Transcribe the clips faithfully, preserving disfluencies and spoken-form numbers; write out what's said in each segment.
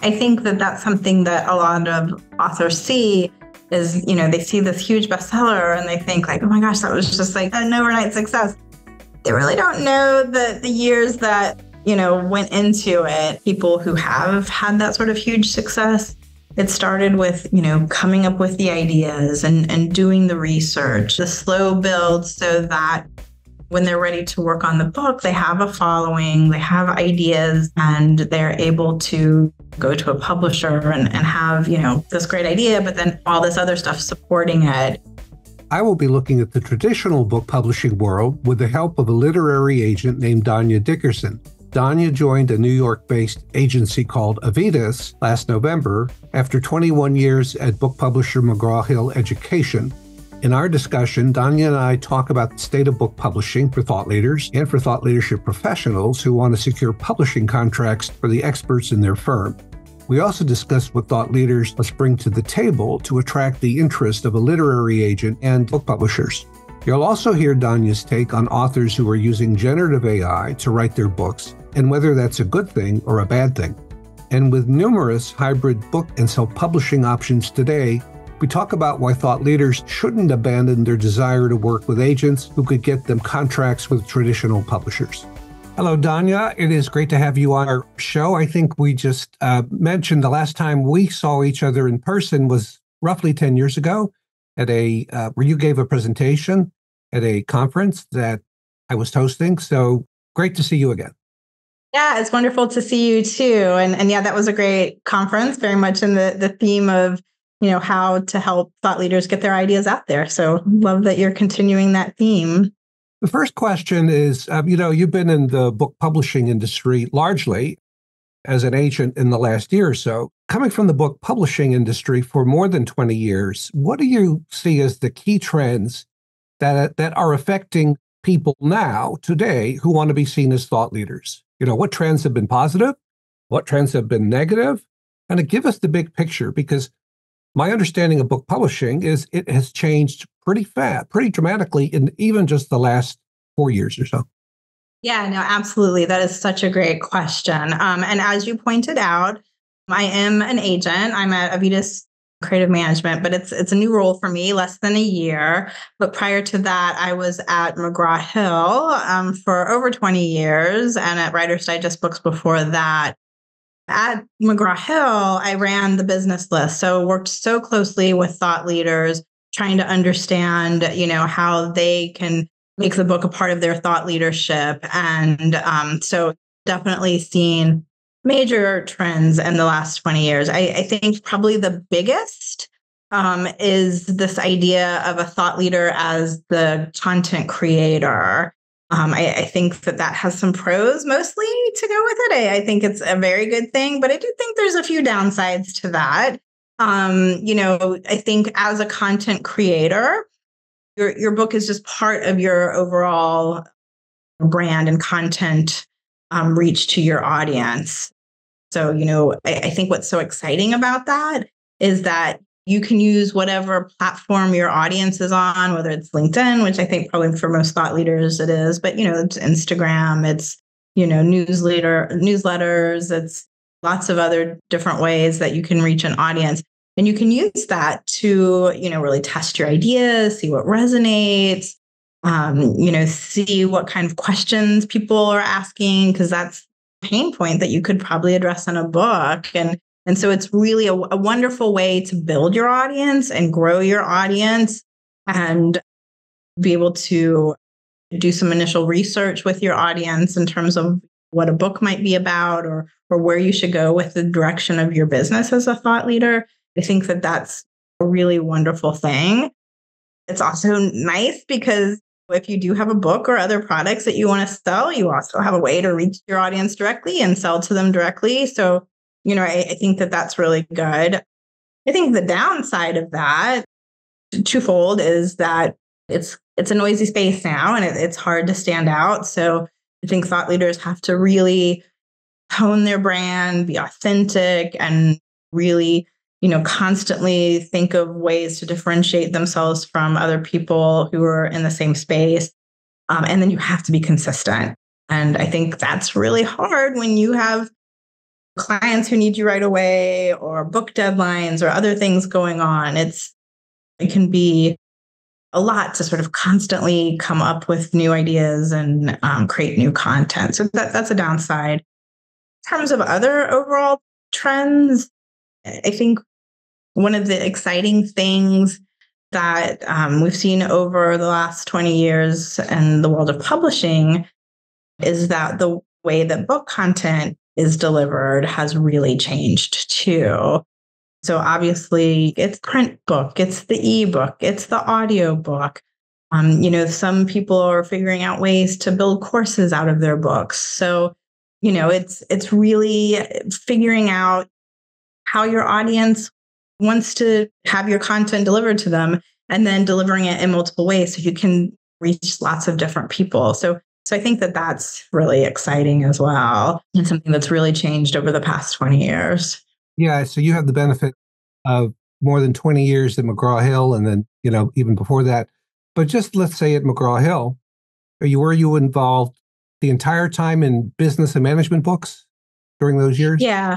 I think that that's something that a lot of authors see is, you know, they see this huge bestseller and they think like, oh my gosh, that was just like an overnight success. They really don't know the, the years that, you know, went into it. People who have had that sort of huge success, it started with, you know, coming up with the ideas and, and doing the research, the slow build, so that when they're ready to work on the book, they have a following, they have ideas, and they're able to go to a publisher and, and have, you know, this great idea, but then all this other stuff supporting it. I will be looking at the traditional book publishing world with the help of a literary agent named Donya Dickerson. Donya joined a New York-based agency called Aevitas last November after twenty-one years at book publisher McGraw-Hill Education. In our discussion, Donya and I talk about the state of book publishing for thought leaders and for thought leadership professionals who want to secure publishing contracts for the experts in their firm. We also discuss what thought leaders must bring to the table to attract the interest of a literary agent and book publishers. You'll also hear Donya's take on authors who are using generative A I to write their books and whether that's a good thing or a bad thing. And with numerous hybrid book and self-publishing options today, we talk about why thought leaders shouldn't abandon their desire to work with agents who could get them contracts with traditional publishers. Hello, Donya. It is great to have you on our show. I think we just uh, mentioned the last time we saw each other in person was roughly ten years ago at a, uh, where you gave a presentation at a conference that I was hosting. So great to see you again. Yeah, it's wonderful to see you too. And, and yeah, that was a great conference, very much in the, the theme of, you know, how to help thought leaders get their ideas out there. So love that you're continuing that theme. The first question is, um, you know, you've been in the book publishing industry largely as an agent in the last year or so. Coming from the book publishing industry for more than twenty years, what do you see as the key trends that, that are affecting people now, today, who want to be seen as thought leaders? You know, what trends have been positive? What trends have been negative? And give us the big picture, because my understanding of book publishing is it has changed pretty fast, pretty dramatically in even just the last four years or so. Yeah, no, absolutely. That is such a great question. Um, and as you pointed out, I am an agent. I'm at Aevitas Creative Management, but it's it's a new role for me, less than a year. But prior to that, I was at McGraw-Hill um, for over twenty years and at Writer's Digest Books before that. At McGraw-Hill, I ran the business list, so worked so closely with thought leaders, trying to understand, you know, how they can make the book a part of their thought leadership. And um, so definitely seen major trends in the last twenty years. I, I think probably the biggest um, is this idea of a thought leader as the content creator. Um, I, I think that that has some pros mostly to go with it. I, I think it's a very good thing, but I do think there's a few downsides to that. Um, you know, I think as a content creator, your your book is just part of your overall brand and content um, reach to your audience. So, you know, I, I think what's so exciting about that is that you can use whatever platform your audience is on, whether it's LinkedIn, which I think probably for most thought leaders it is, but, you know, it's Instagram, it's, you know, newsletter, newsletters, it's lots of other different ways that you can reach an audience. And you can use that to, you know, really test your ideas, see what resonates, um, you know, see what kind of questions people are asking, because that's a pain point that you could probably address in a book. And And so it's really a, a wonderful way to build your audience and grow your audience and be able to do some initial research with your audience in terms of what a book might be about or, or where you should go with the direction of your business as a thought leader. I think that that's a really wonderful thing. It's also nice because if you do have a book or other products that you want to sell, you also have a way to reach your audience directly and sell to them directly. So You know, I, I think that that's really good. I think the downside of that, twofold, is that it's it's a noisy space now and it, it's hard to stand out. So I think thought leaders have to really hone their brand, be authentic, and really, you know, constantly think of ways to differentiate themselves from other people who are in the same space. Um, and then you have to be consistent. And I think that's really hard when you have clients who need you right away or book deadlines or other things going on. It's, it can be a lot to sort of constantly come up with new ideas and um, create new content. So that, that's a downside. In terms of other overall trends, I think one of the exciting things that um, we've seen over the last twenty years in the world of publishing is that the way that book content is delivered has really changed too. So obviously it's print book, it's the ebook, it's the audio book. Um, you know, some people are figuring out ways to build courses out of their books. So, you know, it's it's really figuring out how your audience wants to have your content delivered to them and then delivering it in multiple ways so you can reach lots of different people. So so I think that that's really exciting as well, and something that's really changed over the past twenty years. Yeah, so you have the benefit of more than twenty years at McGraw-Hill and then, you know, even before that. But just let's say at McGraw-Hill, are you, were you involved the entire time in business and management books during those years? Yeah.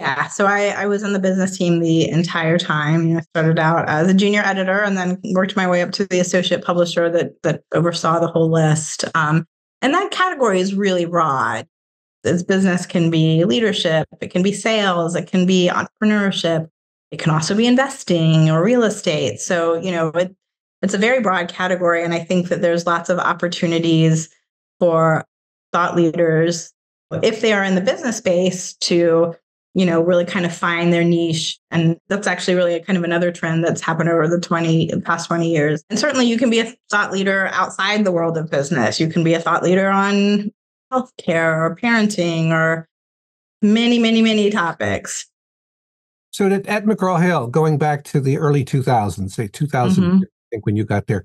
Yeah, so I, I was on the business team the entire time. You know, I started out as a junior editor and then worked my way up to the associate publisher that that oversaw the whole list. Um, and that category is really broad. This business can be leadership, it can be sales, it can be entrepreneurship, it can also be investing or real estate. So, you know, it, it's a very broad category. And I think that there's lots of opportunities for thought leaders, if they are in the business space, to, you know, really kind of find their niche. And that's actually really a kind of another trend that's happened over the twenty past twenty years. And certainly you can be a thought leader outside the world of business. You can be a thought leader on healthcare or parenting or many, many, many topics. So at, at McGraw-Hill, going back to the early two thousands, say two thousand, mm-hmm. I think when you got there,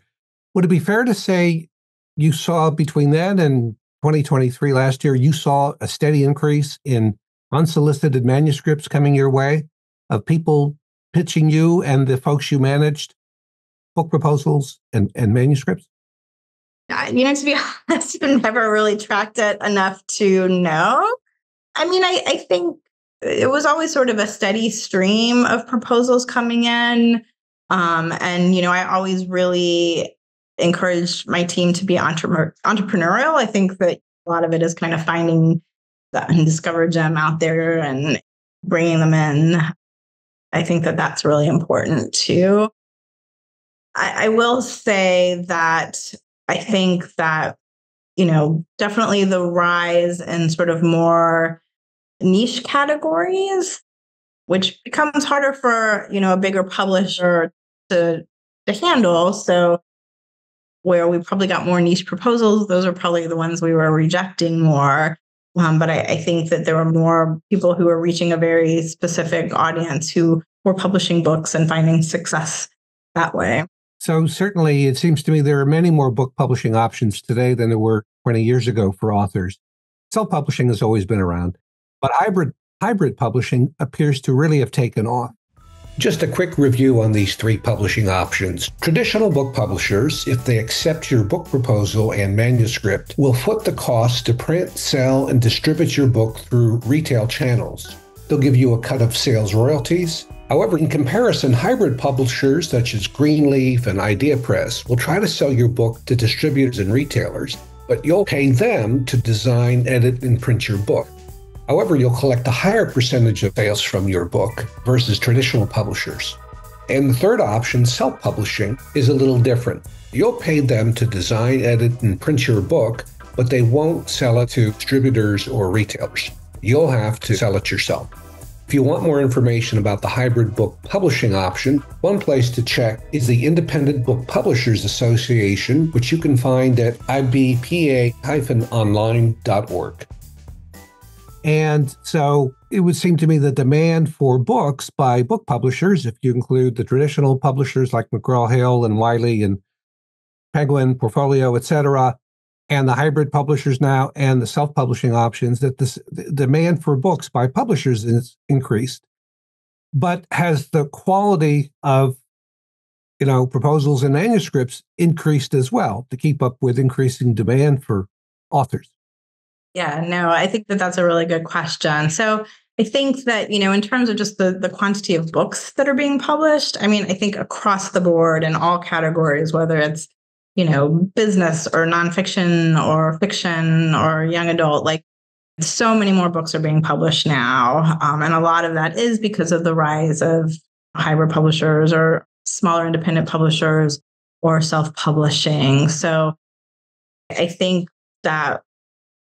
would it be fair to say you saw between then and twenty twenty-three last year, you saw a steady increase in unsolicited manuscripts coming your way of people pitching you and the folks you managed, book proposals and, and manuscripts? You know, to be honest, I've never really tracked it enough to know. I mean, I, I think it was always sort of a steady stream of proposals coming in. Um, and, you know, I always really encouraged my team to be entre- entrepreneurial. I think that a lot of it is kind of finding the undiscovered gem out there and bringing them in. I think that that's really important too. I, I will say that I think that, you know, definitely the rise in sort of more niche categories, which becomes harder for, you know, a bigger publisher to to handle. So where we probably got more niche proposals, those are probably the ones we were rejecting more. Um, but I, I think that there were more people who were reaching a very specific audience who were publishing books and finding success that way. So certainly it seems to me there are many more book publishing options today than there were twenty years ago for authors. Self-publishing has always been around, but hybrid hybrid publishing appears to really have taken off. Just a quick review on these three publishing options. Traditional book publishers, if they accept your book proposal and manuscript, will foot the cost to print, sell, and distribute your book through retail channels. They'll give you a cut of sales royalties. However, in comparison, hybrid publishers such as Greenleaf and Idea Press will try to sell your book to distributors and retailers, but you'll pay them to design, edit, and print your book. However, you'll collect a higher percentage of sales from your book versus traditional publishers. And the third option, self-publishing, is a little different. You'll pay them to design, edit, and print your book, but they won't sell it to distributors or retailers. You'll have to sell it yourself. If you want more information about the hybrid book publishing option, one place to check is the Independent Book Publishers Association, which you can find at I B P A dash online dot org. And so it would seem to me the demand for books by book publishers, if you include the traditional publishers like McGraw-Hill and Wiley and Penguin, Portfolio, et cetera, and the hybrid publishers now and the self-publishing options, that this, the demand for books by publishers is increased. But has the quality of, you know, proposals and manuscripts increased as well to keep up with increasing demand for authors? Yeah, no, I think that that's a really good question. So I think that, you know, in terms of just the, the quantity of books that are being published, I mean, I think across the board in all categories, whether it's, you know, business or nonfiction or fiction or young adult, like so many more books are being published now. Um, and a lot of that is because of the rise of hybrid publishers or smaller independent publishers or self-publishing. So I think that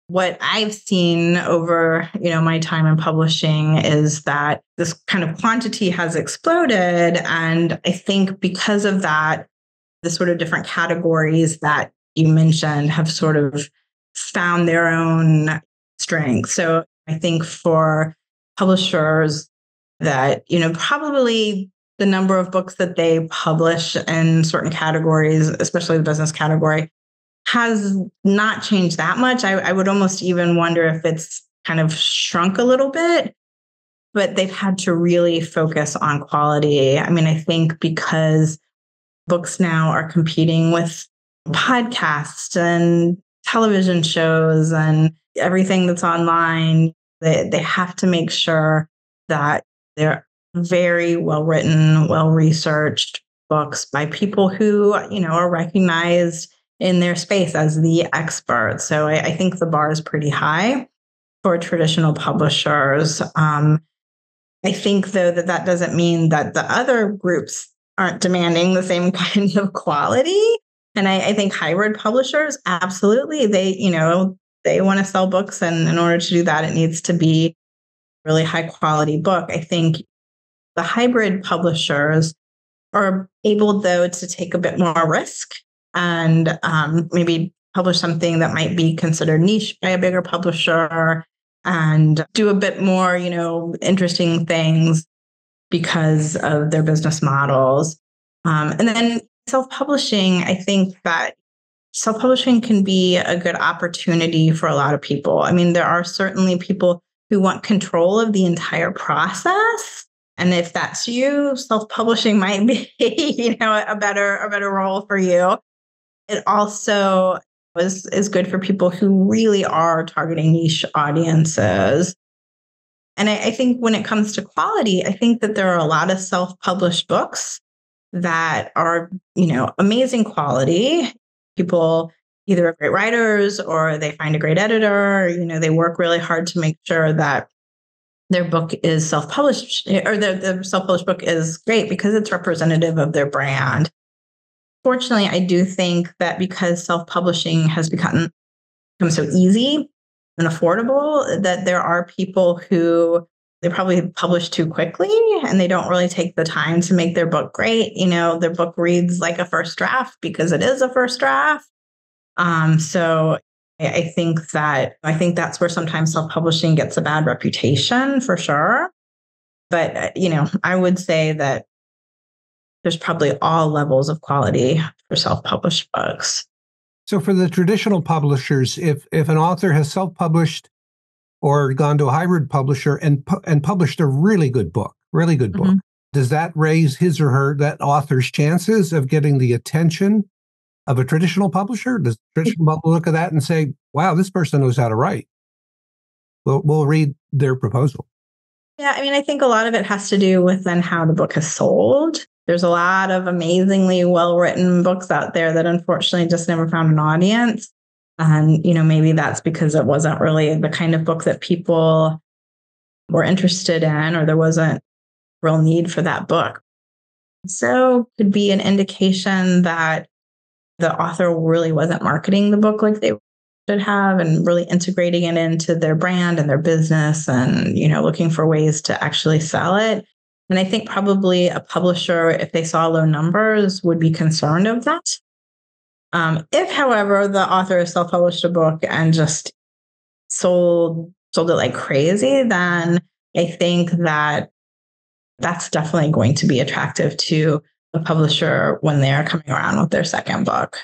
what I've seen over, you know, my time in publishing is that this kind of quantity has exploded. And I think because of that, the sort of different categories that you mentioned have sort of found their own strength. So I think for publishers that, you know, probably the number of books that they publish in certain categories, especially the business category, has not changed that much. I, I would almost even wonder if it's kind of shrunk a little bit, but they've had to really focus on quality. I mean, I think because books now are competing with podcasts and television shows and everything that's online, they, they have to make sure that they're very well-written, well-researched books by people who, you know, are recognized in their space as the expert. So I, I think the bar is pretty high for traditional publishers. Um, I think, though, that that doesn't mean that the other groups aren't demanding the same kind of quality. And I, I think hybrid publishers, absolutely, they, you know, they want to sell books. And in order to do that, it needs to be a really high quality book. I think the hybrid publishers are able, though, to take a bit more risk and um, maybe publish something that might be considered niche by a bigger publisher and do a bit more, you know, interesting things because of their business models. Um, and then self-publishing, I think that self-publishing can be a good opportunity for a lot of people. I mean, there are certainly people who want control of the entire process. And if that's you, self-publishing might be, you know, a better, a better role for you. It also is, is good for people who really are targeting niche audiences. And I, I think when it comes to quality, I think that there are a lot of self-published books that are, you know, amazing quality. People either are great writers or they find a great editor, or, you know, they work really hard to make sure that their book is self-published, or their, their self-published book is great because it's representative of their brand. Fortunately, I do think that because self-publishing has become, become so easy and affordable, that there are people who they probably publish too quickly and they don't really take the time to make their book great. You know, their book reads like a first draft because it is a first draft. Um, so I think that I think that's where sometimes self-publishing gets a bad reputation for sure. But, you know, I would say that there's probably all levels of quality for self-published books. So for the traditional publishers, if if an author has self-published or gone to a hybrid publisher and pu- and published a really good book, really good book, mm-hmm. does that raise his or her, that author's chances of getting the attention of a traditional publisher? Does the traditional publisher look at that and say, wow, this person knows how to write? We'll, we'll read their proposal. Yeah, I mean, I think a lot of it has to do with then how the book is sold. There's a lot of amazingly well-written books out there that unfortunately just never found an audience. And, you know, maybe that's because it wasn't really the kind of book that people were interested in, or there wasn't real need for that book. So it could be an indication that the author really wasn't marketing the book like they should have and really integrating it into their brand and their business and, you know, looking for ways to actually sell it. And I think probably a publisher, if they saw low numbers, would be concerned of that. Um, if, however, the author has self-published a book and just sold sold it like crazy, then I think that that's definitely going to be attractive to a publisher when they are coming around with their second book.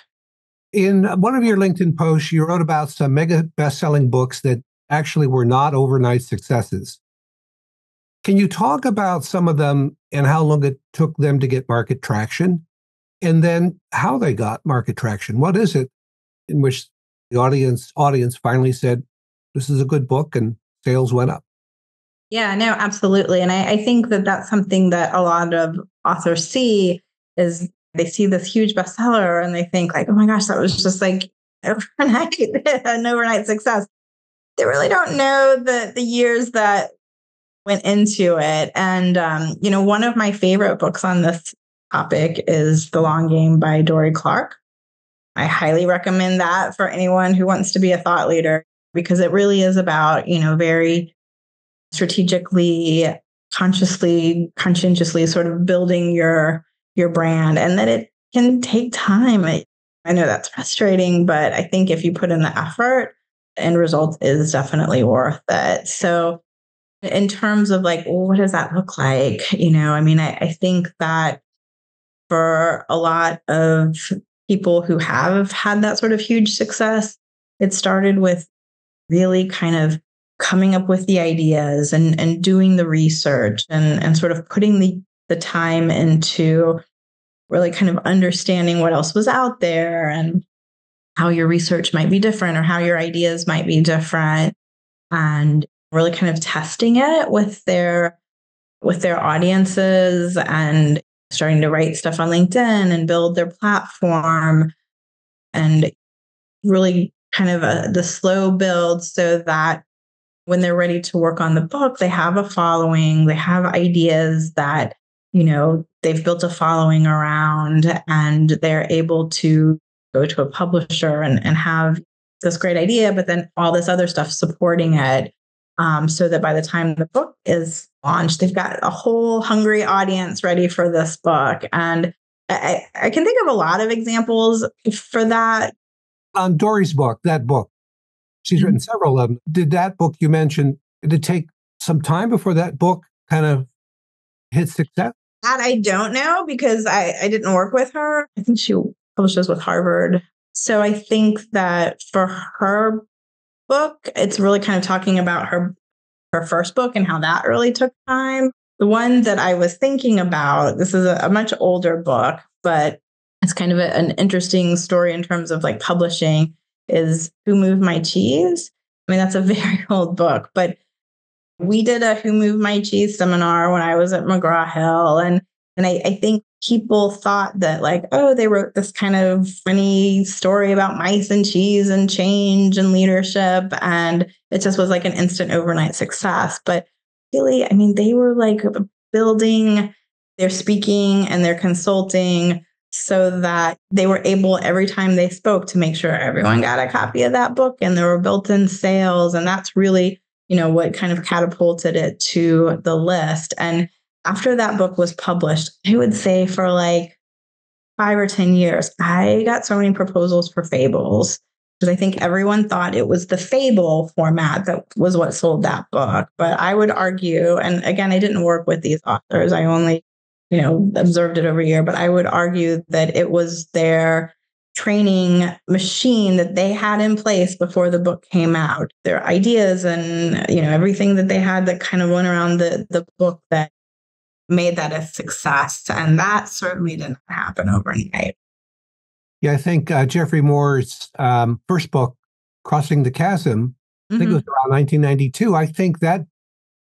In one of your LinkedIn posts, you wrote about some mega best-selling books that actually were not overnight successes. Can you talk about some of them and how long it took them to get market traction? And then how they got market traction? What is it in which the audience audience finally said, this is a good book, and sales went up. Yeah, no, absolutely. And I, I think that that's something that a lot of authors see is they see this huge bestseller and they think like, oh my gosh, that was just like overnight, an overnight success. They really don't know the, the years that went into it. And, um, you know, one of my favorite books on this topic is The Long Game by Dori Clark. I highly recommend that for anyone who wants to be a thought leader, because it really is about, you know, very strategically, consciously, conscientiously sort of building your your brand, and that it can take time. I, I know that's frustrating, but I think if you put in the effort, the end result is definitely worth it. So in terms of like, well, what does that look like? You know, I mean, I, I think that for a lot of people who have had that sort of huge success, it started with really kind of coming up with the ideas and, and doing the research and, and sort of putting the, the time into really kind of understanding what else was out there and how your research might be different or how your ideas might be different, and really kind of testing it with their with their audiences and starting to write stuff on LinkedIn and build their platform, and really kind of a, the slow build so that when they're ready to work on the book, they have a following, they have ideas that, you know, they've built a following around, and they're able to go to a publisher and, and have this great idea, but then all this other stuff supporting it. Um, so that by the time the book is launched, they've got a whole hungry audience ready for this book. And I, I can think of a lot of examples for that. On Dori's book, that book, she's written several of them. Did that book you mentioned, did it take some time before that book kind of hit success? That I don't know, because I, I didn't work with her. I think she publishes with Harvard. So I think that for her book, it's really kind of talking about her her first book and how that really took time. The one that I was thinking about, this is a, a much older book, but it's kind of a, an interesting story in terms of like publishing, is Who Moved My Cheese? I mean, that's a very old book, but we did a Who Moved My Cheese seminar when I was at McGraw-Hill. And, and I, I think people thought that like, oh, they wrote this kind of funny story about mice and cheese and change and leadership, and it just was like an instant overnight success. But really, I mean, they were like building their speaking and their consulting so that they were able every time they spoke to make sure everyone got a copy of that book, and there were built-in sales. And that's really, you know, what kind of catapulted it to the list. And after that book was published, I would say for like five or ten years, I got so many proposals for fables, because I think everyone thought it was the fable format that was what sold that book. But I would argue, and again, I didn't work with these authors, I only, you know, observed it over a year, but I would argue that it was their training machine that they had in place before the book came out. Their ideas and, you know, everything that they had that kind of went around the, the book that made that a success. And that certainly didn't happen overnight. Yeah, I think uh, Jeffrey Moore's um, first book, Crossing the Chasm, I think mm-hmm. it was around nineteen ninety-two. I think that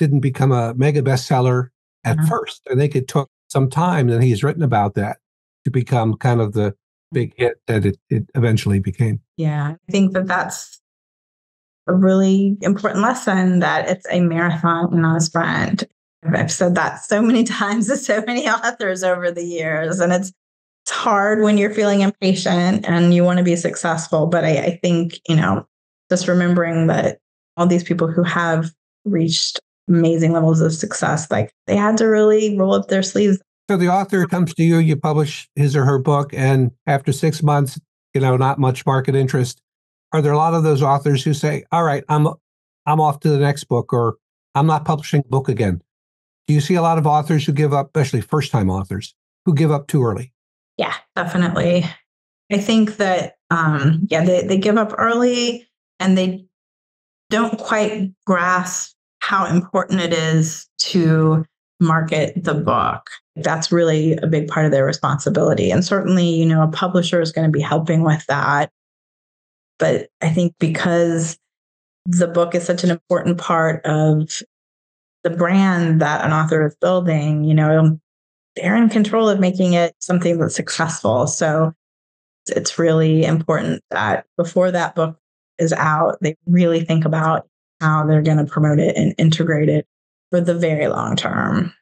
didn't become a mega bestseller at mm-hmm. first. I think it took some time, and he's written about that, to become kind of the big hit that it, it eventually became. Yeah, I think that that's a really important lesson, that it's a marathon and not a sprint. I've said that so many times to so many authors over the years, and it's, it's hard when you're feeling impatient and you want to be successful. But I, I think, you know, just remembering that all these people who have reached amazing levels of success, like they had to really roll up their sleeves. So the author comes to you, you publish his or her book, and after six months, you know, not much market interest. Are there a lot of those authors who say, all right, I'm I'm off to the next book, or I'm not publishing a book again? Do you see a lot of authors who give up, especially first-time authors, who give up too early? Yeah, definitely. I think that, um, yeah, they, they give up early, and they don't quite grasp how important it is to market the book. That's really a big part of their responsibility. And certainly, you know, a publisher is going to be helping with that. But I think because the book is such an important part of the brand that an author is building. You know, they're in control of making it something that's successful. So it's really important that before that book is out, they really think about how they're going to promote it and integrate it for the very long term.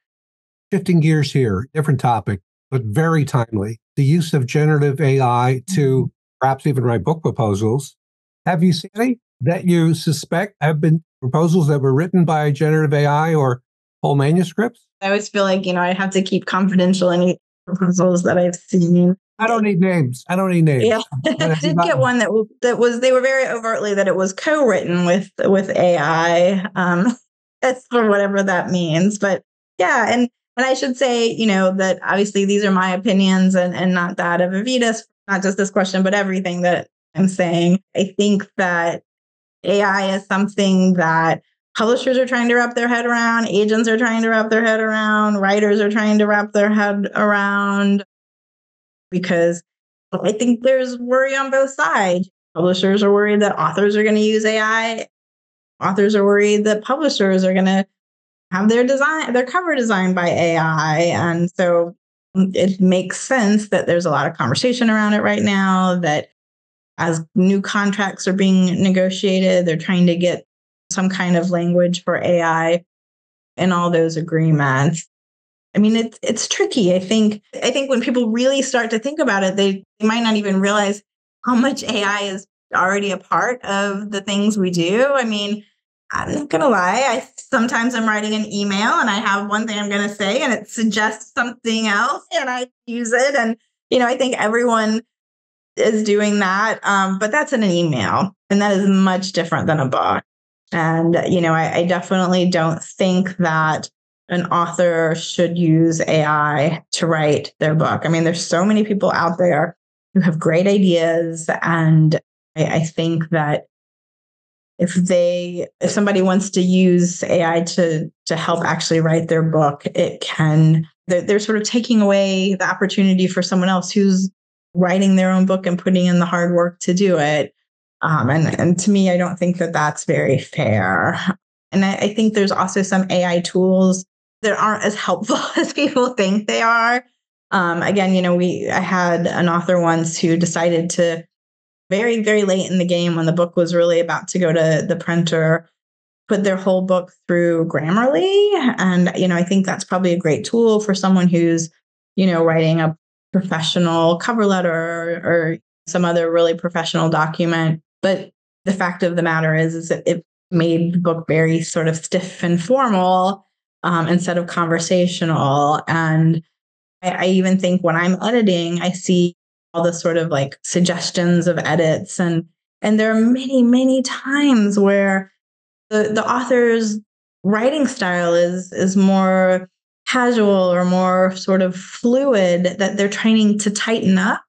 Shifting gears here, different topic, but very timely. The use of generative A I to perhaps even write book proposals. Have you seen any that you suspect have been proposals that were written by generative A I or whole manuscripts? I always feel like, you know, I have to keep confidential any proposals that I've seen. I don't need names. I don't need names. Yeah. I did get one that that was, they were very overtly that it was co-written with, with A I. Um, that's for whatever that means. But yeah. And, and I should say, you know, that obviously these are my opinions and, and not that of Aevitas, not just this question, but everything that I'm saying. I think that A I is something that publishers are trying to wrap their head around. Agents are trying to wrap their head around. Writers are trying to wrap their head around. Because I think there's worry on both sides. Publishers are worried that authors are going to use A I. Authors are worried that publishers are going to have their design, their cover designed by A I. And so it makes sense that there's a lot of conversation around it right now, that as new contracts are being negotiated, they're trying to get some kind of language for A I in all those agreements. I mean, it's it's tricky. I think I think when people really start to think about it, they, they might not even realize how much A I is already a part of the things we do. I mean, I'm not going to lie. I sometimes I'm writing an email and I have one thing I'm going to say and it suggests something else and I use it. And, you know, I think everyone is doing that. Um, but that's in an email and that is much different than a book. And, you know, I, I definitely don't think that an author should use A I to write their book. I mean, there's so many people out there who have great ideas. And I, I think that if they, if somebody wants to use A I to, to help actually write their book, it can, they're, they're sort of taking away the opportunity for someone else who's writing their own book and putting in the hard work to do it. Um, and, and to me, I don't think that that's very fair. And I, I think there's also some A I tools that aren't as helpful as people think they are. Um, again, you know, we I had an author once who decided to very, very late in the game when the book was really about to go to the printer, put their whole book through Grammarly. And, you know, I think that's probably a great tool for someone who's, you know, writing a professional cover letter or, or some other really professional document. But the fact of the matter is, is that it made the book very sort of stiff and formal um, instead of conversational. And I, I even think when I'm editing, I see all the sort of like suggestions of edits. And and there are many, many times where the, the author's writing style is is more casual or more sort of fluid that they're trying to tighten up.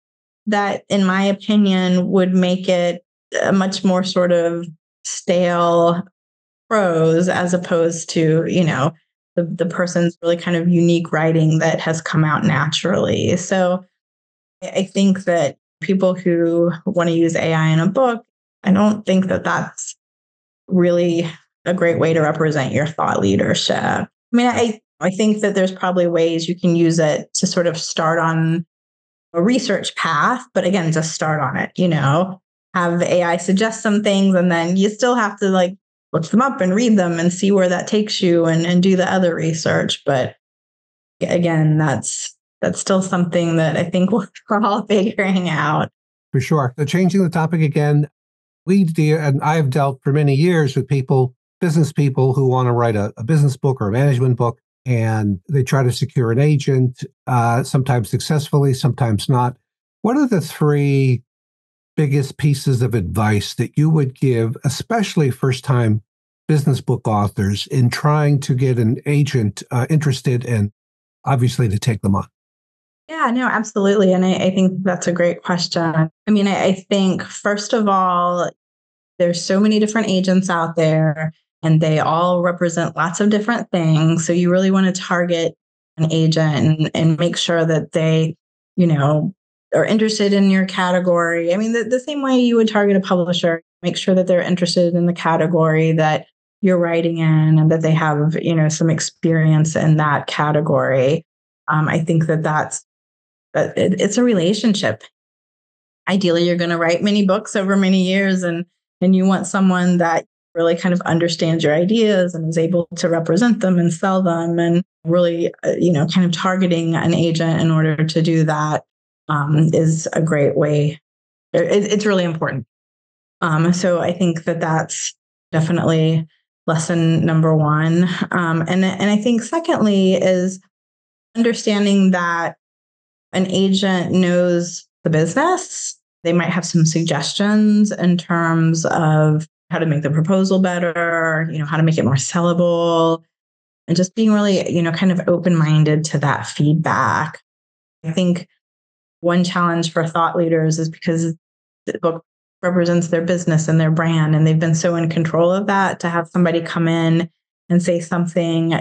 That, in my opinion, would make it a much more sort of stale prose as opposed to, you know, the, the person's really kind of unique writing that has come out naturally. So I think that people who want to use A I in a book, I don't think that that's really a great way to represent your thought leadership. I mean, I, I think that there's probably ways you can use it to sort of start on a research path, but again, just start on it, you know. Have A I suggest some things, and then you still have to like look them up and read them and see where that takes you and, and do the other research. But again, that's that's still something that I think we're all figuring out. For sure. So changing the topic again, we deal, and I've dealt for many years with people, business people who want to write a, a business book or a management book, and they try to secure an agent, uh, sometimes successfully, sometimes not. What are the three biggest pieces of advice that you would give, especially first-time business book authors, in trying to get an agent uh, interested and obviously to take them on? Yeah, no, absolutely. And I, I think that's a great question. I mean, I, I think, first of all, there's so many different agents out there and they all represent lots of different things. So you really want to target an agent and, and make sure that they, you know, are interested in your category. I mean, the, the same way you would target a publisher, Make sure that they're interested in the category that you're writing in and that they have, you know, some experience in that category. Um, I think that that's, that it, it's a relationship. Ideally, you're going to write many books over many years, and and you want someone that really kind of understands your ideas and is able to represent them and sell them, and really, uh, you know, kind of targeting an agent in order to do that um, is a great way. It, it's really important. Um, so I think that that's definitely lesson number one. Um, and, and I think secondly is understanding that an agent knows the business. They might have some suggestions in terms of how to make the proposal better, you know, how to make it more sellable, and just being really, you know, kind of open-minded to that feedback. I think one challenge for thought leaders is because the book represents their business and their brand, and they've been so in control of that, to have somebody come in and say something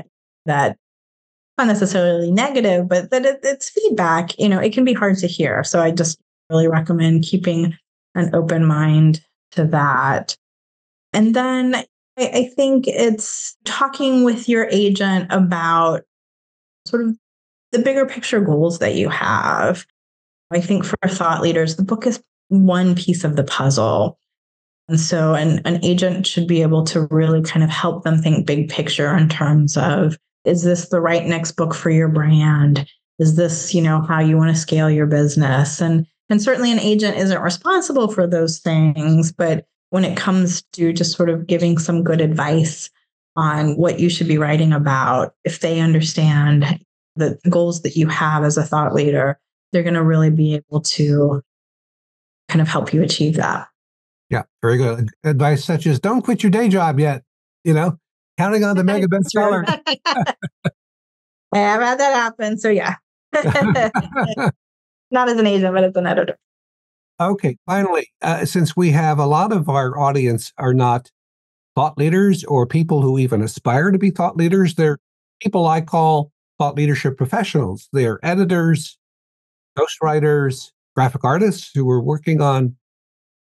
that not necessarily negative, but that it, it's feedback, you know, it can be hard to hear. So I just really recommend keeping an open mind to that. And then I, I think it's talking with your agent about sort of the bigger picture goals that you have. I think for thought leaders, the book is one piece of the puzzle. And so an, an agent should be able to really kind of help them think big picture in terms of, is this the right next book for your brand? Is this, you know, how you want to scale your business? And and certainly an agent isn't responsible for those things, but when it comes to just sort of giving some good advice on what you should be writing about, if they understand the goals that you have as a thought leader, they're going to really be able to kind of help you achieve that. Yeah, very good advice, such as don't quit your day job yet, you know, counting on the mega bestseller. I've had that happen, so yeah. Not as an agent, but as an editor. Okay, finally, uh, since we have a lot of our audience are not thought leaders or people who even aspire to be thought leaders, they're people I call thought leadership professionals. They're editors, ghostwriters, graphic artists who are working on,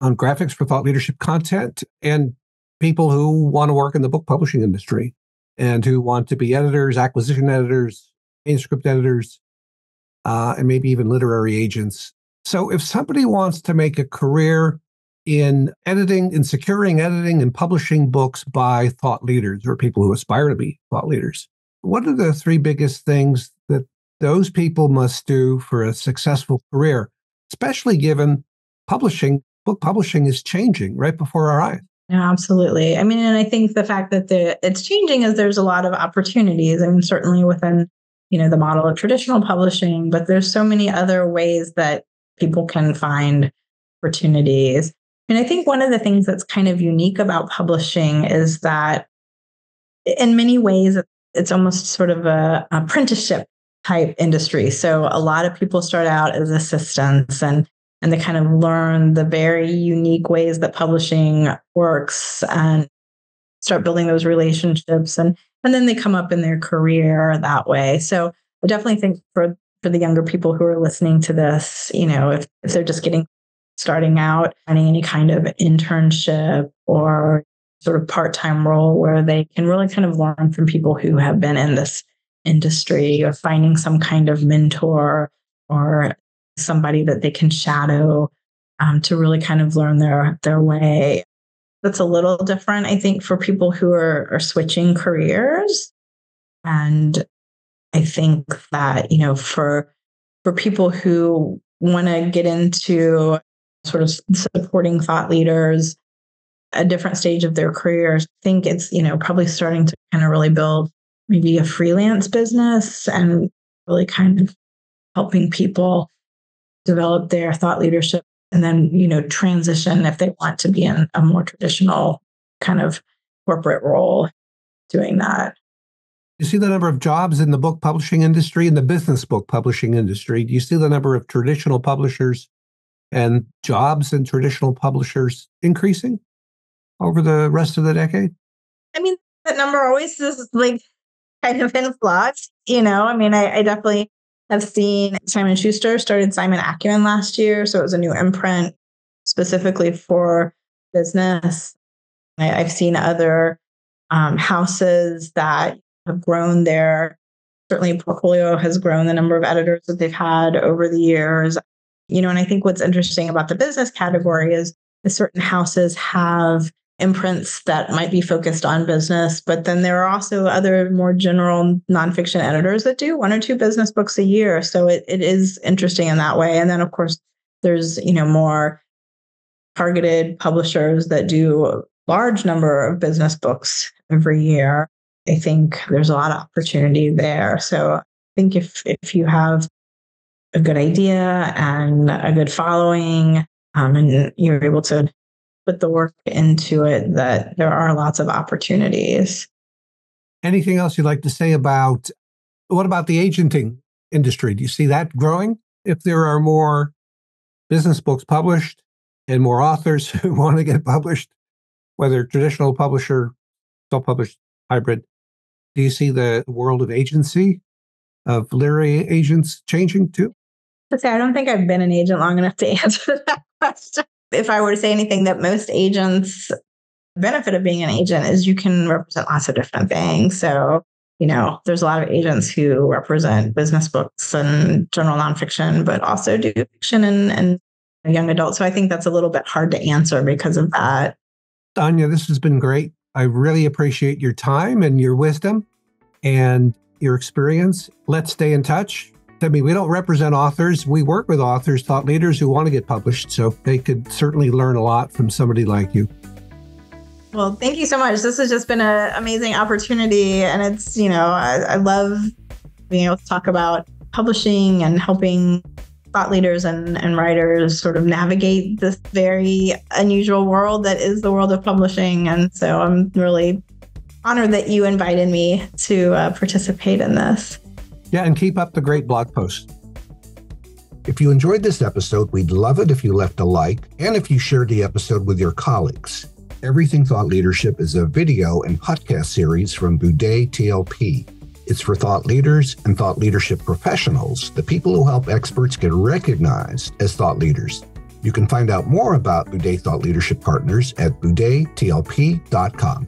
on graphics for thought leadership content, and people who want to work in the book publishing industry and who want to be editors, acquisition editors, manuscript editors, Uh, and maybe even literary agents. So if somebody wants to make a career in editing, in securing editing and publishing books by thought leaders or people who aspire to be thought leaders, what are the three biggest things that those people must do for a successful career, especially given publishing, book publishing is changing right before our eyes? Yeah, absolutely. I mean, and I think the fact that the, it's changing is there's a lot of opportunities. I mean, certainly within you know, the model of traditional publishing, but there's so many other ways that people can find opportunities. And I think one of the things that's kind of unique about publishing is that in many ways, it's almost sort of a apprenticeship type industry. So a lot of people start out as assistants and, and they kind of learn the very unique ways that publishing works and start building those relationships. And And then they come up in their career that way. So I definitely think for, for the younger people who are listening to this, you know, if, if they're just getting starting out, finding any kind of internship or sort of part-time role where they can really kind of learn from people who have been in this industry, or finding some kind of mentor or somebody that they can shadow um, to really kind of learn their their way. That's a little different, I think, for people who are, are switching careers. And I think that, you know, for for people who want to get into sort of supporting thought leaders at a different stage of their careers, I think it's, you know, probably starting to kind of really build maybe a freelance business and really kind of helping people develop their thought leadership. And then, you know, transition if they want to be in a more traditional kind of corporate role doing that. You see the number of jobs in the book publishing industry, in the business book publishing industry. Do you see the number of traditional publishers and jobs in traditional publishers increasing over the rest of the decade? I mean, that number always is like kind of in flux. You know, I mean, I, I definitely... I've seen Simon Schuster started Simon Acumen last year. So it was a new imprint specifically for business. I, I've seen other um, houses that have grown their, certainly portfolio has grown the number of editors that they've had over the years. You know, and I think what's interesting about the business category is certain houses have imprints that might be focused on business, but then there are also other more general nonfiction editors that do one or two business books a year. So it, it is interesting in that way. And then, of course, there's, you know, more targeted publishers that do a large number of business books every year. I think there's a lot of opportunity there. So I think if if you have a good idea and a good following, um, and you're able to put the work into it, that there are lots of opportunities. Anything else you'd like to say about, what about the agenting industry? Do you see that growing? If there are more business books published and more authors who want to get published, whether traditional publisher, self-published, hybrid, do you see the world of agency, of literary agents changing too? Let's say, I don't think I've been an agent long enough to answer that question. If I were to say anything, that most agents, the benefit of being an agent is you can represent lots of different things. So, you know, there's a lot of agents who represent business books and general nonfiction, but also do fiction and, and young adults. So I think that's a little bit hard to answer because of that. Donya, this has been great. I really appreciate your time and your wisdom and your experience. Let's stay in touch. I mean, we don't represent authors. We work with authors, thought leaders who want to get published. So they could certainly learn a lot from somebody like you. Well, thank you so much. This has just been an amazing opportunity. And it's, you know, I, I love being able to talk about publishing and helping thought leaders and, and writers sort of navigate this very unusual world that is the world of publishing. And so I'm really honored that you invited me to uh, participate in this. Yeah, and keep up the great blog posts. If you enjoyed this episode, we'd love it if you left a like and if you shared the episode with your colleagues. Everything Thought Leadership is a video and podcast series from Buday T L P. It's for thought leaders and thought leadership professionals, the people who help experts get recognized as thought leaders. You can find out more about Buday Thought Leadership Partners at buday t l p dot com.